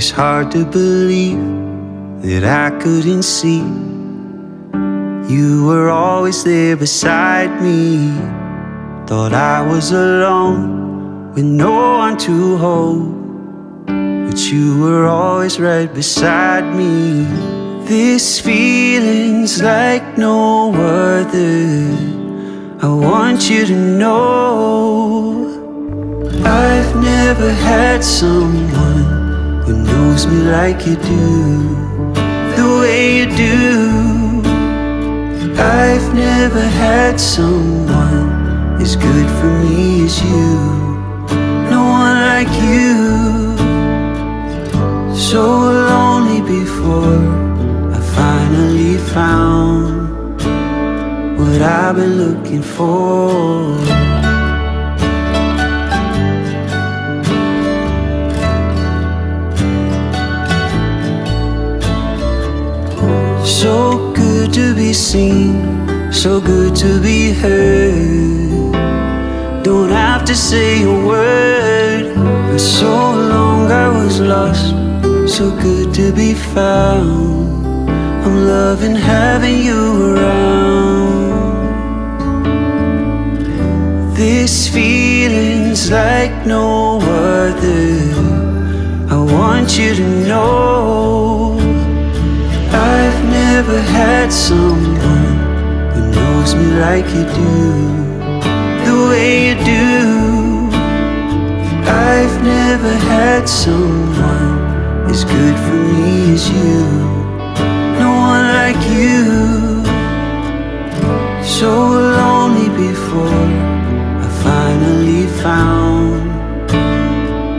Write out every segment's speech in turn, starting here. It's hard to believe that I couldn't see. You were always there beside me. Thought I was alone with no one to hold, but you were always right beside me. This feeling's like no other. I want you to know I've never had someone who knows me like you do, the way you do. I've never had someone as good for me as you, no one like you. So lonely before I finally found what I've been looking for. So good to be seen, so good to be heard. Don't have to say a word. For so long I was lost, so good to be found. I'm loving having you around. This feeling's like no other. I want you to know I've never had someone who knows me like you do, the way you do. I've never had someone as good for me as you, no one like you. So lonely before I finally found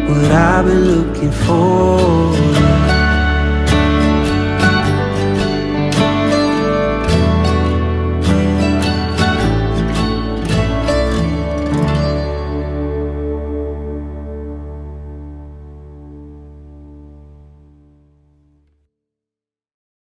what I've been looking for.